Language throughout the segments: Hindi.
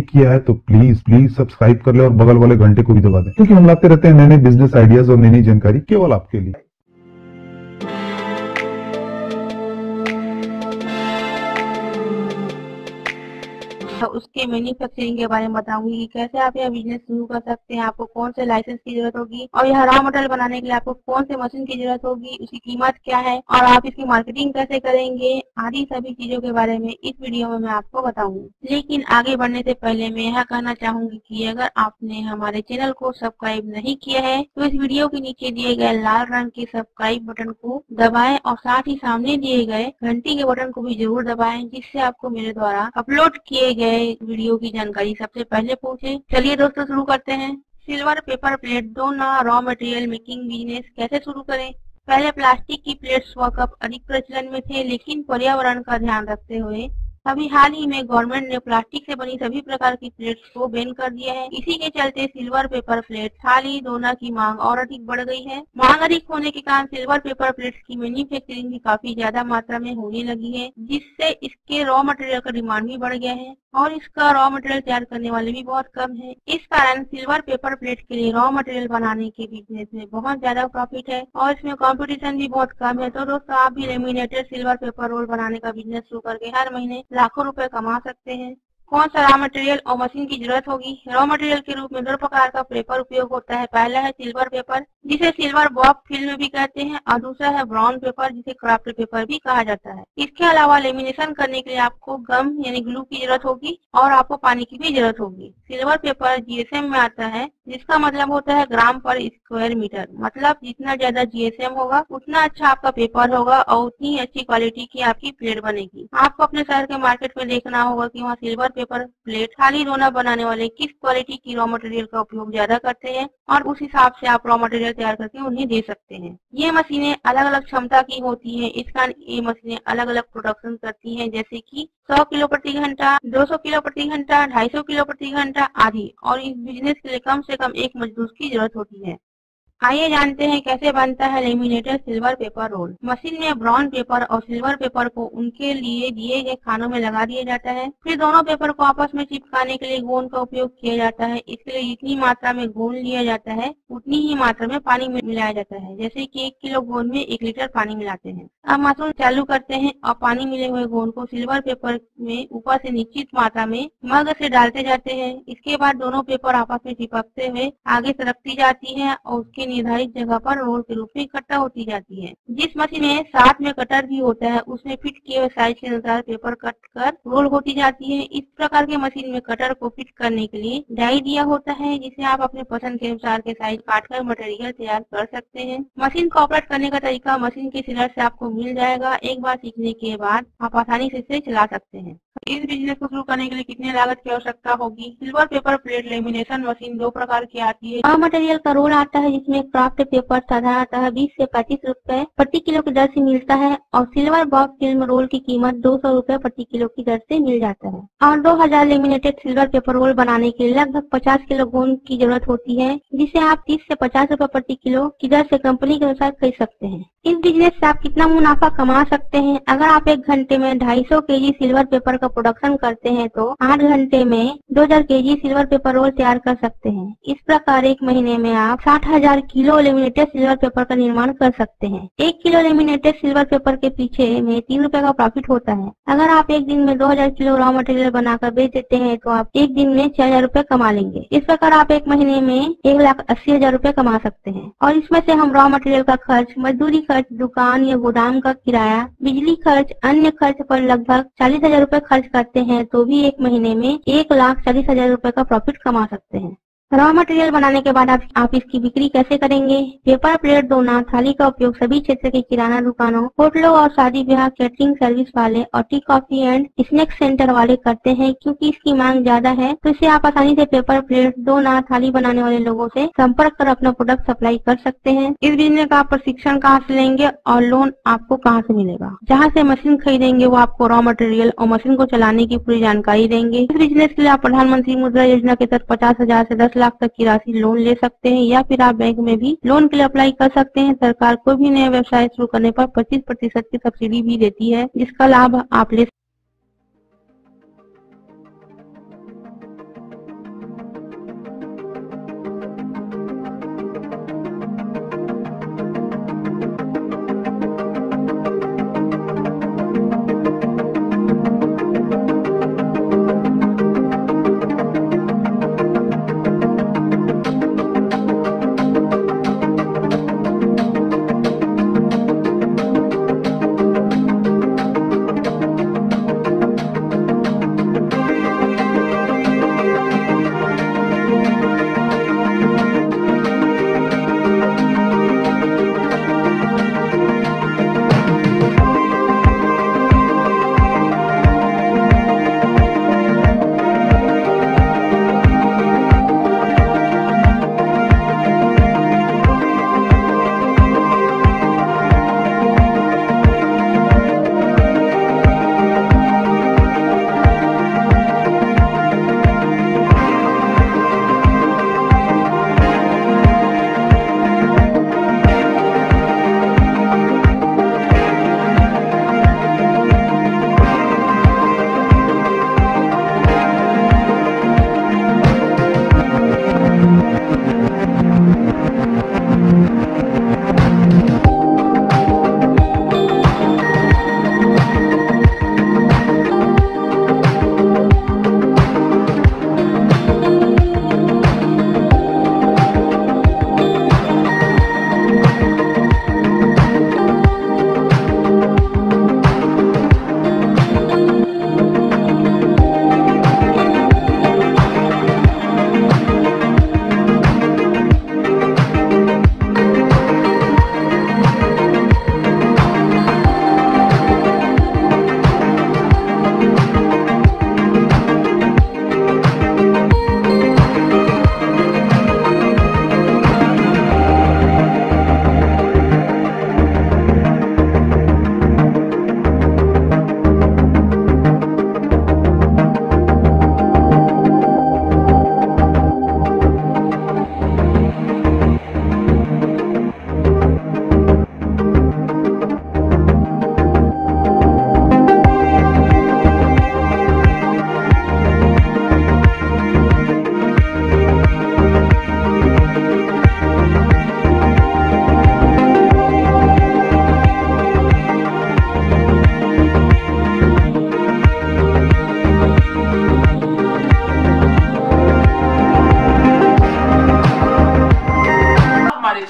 नहीं किया है तो प्लीज प्लीज सब्सक्राइब कर ले और बगल वाले घंटे को भी दबा दें, क्योंकि हम लाते रहते हैं नए नए बिजनेस आइडियाज और नई नई जानकारी केवल आपके लिए। उसके मैन्युफैक्चरिंग के बारे में बताऊंगी कि कैसे आप यह बिजनेस शुरू कर सकते हैं, आपको कौन से लाइसेंस की जरूरत होगी और यह रॉ मटेरियल बनाने के लिए आपको कौन से मशीन की जरूरत होगी, उसकी कीमत क्या है और आप इसकी मार्केटिंग कैसे करेंगे आदि सभी चीजों के बारे में इस वीडियो में मैं आपको बताऊंगी। लेकिन आगे बढ़ने से पहले मैं यह कहना चाहूंगी कि अगर आपने हमारे चैनल को सब्सक्राइब नहीं किया है तो इस वीडियो के नीचे दिए गए लाल रंग के सब्सक्राइब बटन को दबाएं और साथ ही सामने दिए गए घंटी के बटन को भी जरूर दबाएं, जिससे आपको मेरे द्वारा अपलोड किए गए वीडियो की जानकारी सबसे पहले पहुंचे। चलिए दोस्तों शुरू करते हैं। सिल्वर पेपर प्लेट दोना रॉ मटेरियल मेकिंग बिजनेस कैसे शुरू करें। पहले प्लास्टिक की प्लेट्स व कप अधिक प्रचलन में थे, लेकिन पर्यावरण का ध्यान रखते हुए अभी हाल ही में गवर्नमेंट ने प्लास्टिक से बनी सभी प्रकार की प्लेट्स को बैन कर दिया है। इसी के चलते सिल्वर पेपर प्लेट थाली दोना की मांग और अधिक बढ़ गई है। मांग अधिक होने के कारण सिल्वर पेपर प्लेट्स की मैन्युफैक्चरिंग भी काफी ज्यादा मात्रा में होने लगी है, जिससे इसके रॉ मटेरियल का डिमांड भी बढ़ गया है और इसका रॉ मटेरियल तैयार करने वाले भी बहुत कम है। इस कारण सिल्वर पेपर प्लेट के लिए रॉ मटेरियल बनाने के बिजनेस में बहुत ज्यादा प्रॉफिट है और इसमें कंपटीशन भी बहुत कम है। तो दोस्तों आप भी लेमिनेटेड सिल्वर पेपर रोल बनाने का बिजनेस शुरू करके हर महीने लाखों रुपए कमा सकते हैं। कौन सा रॉ मटेरियल और मशीन की जरूरत होगी। रॉ मटेरियल के रूप में दो प्रकार का पेपर उपयोग होता है। पहला है सिल्वर पेपर, जिसे सिल्वर बॉब फिल्म भी कहते हैं, और दूसरा है ब्राउन पेपर, जिसे क्राफ्ट पेपर भी कहा जाता है। इसके अलावा लेमिनेशन करने के लिए आपको गम यानी ग्लू की जरूरत होगी और आपको पानी की भी जरूरत होगी। सिल्वर पेपर जीएसएम में आता है, जिसका मतलब होता है ग्राम पर स्क्वायर मीटर। मतलब जितना ज्यादा जीएसएम होगा उतना अच्छा आपका पेपर होगा और उतनी अच्छी क्वालिटी की आपकी प्लेट बनेगी। आपको अपने शहर के मार्केट में देखना होगा कि वहाँ सिल्वर पेपर प्लेट थाली दोना बनाने वाले किस क्वालिटी की रॉ मटेरियल का उपयोग ज्यादा करते हैं और उस हिसाब से आप रॉ मटेरियल तैयार करके उन्हें दे सकते हैं। ये मशीनें अलग अलग क्षमता की होती हैं, इस कारण ये मशीनें अलग अलग प्रोडक्शन करती हैं, जैसे कि 100 किलो प्रति घंटा, 200 किलो प्रति घंटा, 250 किलो प्रति घंटा आदि। और इस बिजनेस के लिए कम से कम एक मजदूर की जरूरत होती है। आइए जानते हैं कैसे बनता है laminated silver paper roll. Machine में ब्राउन पेपर और सिल्वर पेपर को उनके लिए दिए गए खानों में लगा दिया जाता है। फिर दोनों पेपर को आपस में चिपकाने के लिए गोंद का उपयोग किया जाता है। इसके लिए जितनी मात्रा में गोंद लिया जाता है उतनी ही मात्रा में पानी मिलाया जाता है, जैसे कि 1 किलो गोंद में 1 लीटर पानी मिलाते हैं। अब मशीन चालू करते हैं और पानी मिले हुए गोंद को सिल्वर पेपर में ऊपर से निश्चित मात्रा में मग से डालते जाते हैं। इसके बाद दोनों पेपर आपस में चिपकते हुए आगे सरकती जाती है और उसके निर्धारित जगह पर रोल के रूप में इकट्ठा होती जाती है। जिस मशीन में साथ में कटर भी होता है उसमें फिट किए हुए साइज के अनुसार पेपर कट कर रोल होती जाती है। इस प्रकार के मशीन में कटर को फिट करने के लिए डाई दिया होता है, जिसे आप अपने पसंद के अनुसार के साइज काट कर मटेरियल तैयार कर सकते हैं। मशीन को ऑपरेट करने का तरीका मशीन के सिलर से आपको मिल जाएगा। एक बार सीखने के बाद आप आसानी से इसे चला सकते हैं। इस बिजनेस को शुरू करने के लिए कितने लागत की आवश्यकता होगी। Silver paper plate lamination machine 2 प्रकार की आती है। रॉ मटेरियल का रोल आता है, जिसमें क्राफ्ट पेपर साधारणतः 20 से 25 रुपए प्रति किलो की दर से मिलता है और सिल्वर बॉब फिल्म रोल की कीमत 200 रुपए प्रति किलो की दर से मिल जाता है। और 2000 लेमिनेटेड सिल्वर पेपर रोल बनाने के लिए लगभग 50 किलो गोंद की जरूरत होती है, जिसे आप 30 से 50 रुपए प्रति किलो की दर से कंपनी के अनुसार खरीद सकते हैं। इस बिजनेस से आप कितना मुनाफा कमा सकते हैं। अगर आप 1 घंटे में 250 केजी सिल्वर पेपर का प्रोडक्शन करते हैं तो 8 घंटे में 2000 केजी सिल्वर पेपर रोल तैयार कर सकते हैं। इस प्रकार 1 महीने में आप 60,000 किलो लेमिनेटेड सिल्वर पेपर का निर्माण कर सकते हैं। 1 किलो लेमिनेटेड सिल्वर पेपर के पीछे में 3 रुपए का प्रॉफिट होता है। अगर आप एक दिन में 2000 किलो रॉ मटेरियल बनाकर बेच देते हैं तो आप एक दिन में 6000 रुपए कमा लेंगे। इस प्रकार आप 1 महीने में 1,80,000 रुपए कमा सकते हैं। और इसमें से हम रॉ मटेरियल का खर्च, मजदूरी खर्च, दुकान या गोदाम का किराया, बिजली खर्च, अन्य खर्च पर लगभग 40,000 रुपए खर्च करते हैं तो भी 1 महीने में 1,40,000 रुपए का प्रॉफिट कमा सकते हैं। रॉ मटेरियल बनाने के बाद आप इसकी बिक्री कैसे करेंगे। पेपर प्लेट दोना थाली का उपयोग सभी क्षेत्र के किराना दुकानों, होटलों और शादी ब्याह कैटरिंग सर्विस वाले और tea coffee and snack centre वाले करते हैं, क्योंकि इसकी मांग ज्यादा है। तो इसे आप आसानी से पेपर प्लेट दोना थाली बनाने वाले लोगों से संपर्क कर अपना प्रोडक्ट सप्लाई कर सकते हैं। इस बिजनेस का आप प्रशिक्षण कहाँ से लेंगे और लोन आपको कहाँ से मिलेगा। जहाँ से मशीन खरीदेंगे वो आपको रॉ मटेरियल और मशीन को चलाने की पूरी जानकारी देंगे। इस बिजनेस के लिए आप प्रधानमंत्री मुद्रा योजना के तहत 50,000 से 10 लाख तक की राशि लोन ले सकते हैं या फिर आप बैंक में भी लोन के लिए अप्लाई कर सकते हैं। सरकार कोई भी नया व्यवसाय शुरू करने पर 25% की सब्सिडी भी देती है, जिसका लाभ आप ले सकते हैं।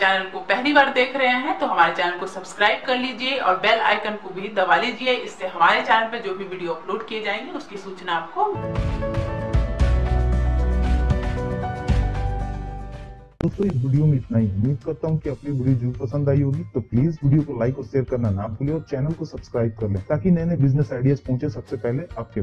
चैनल को पहली बार देख रहे हैं तो हमारे चैनल को सब्सक्राइब कर लीजिए और बेल आइकन को भी दबा लीजिए। इससे हमारे चैनल पे जो भी वीडियो अपलोड किए जाएंगे उसकी सूचना आपको। तो इस वीडियो में इतना ही। उम्मीद करता हूँ कि आपकी वीडियो जरूर पसंद आई होगी। तो प्लीज वीडियो को लाइक और शेयर करना ना भूलें और चैनल को सब्सक्राइब कर लें ताकि नए नए बिजनेस आइडियाज पहुंचे सबसे पहले आपके।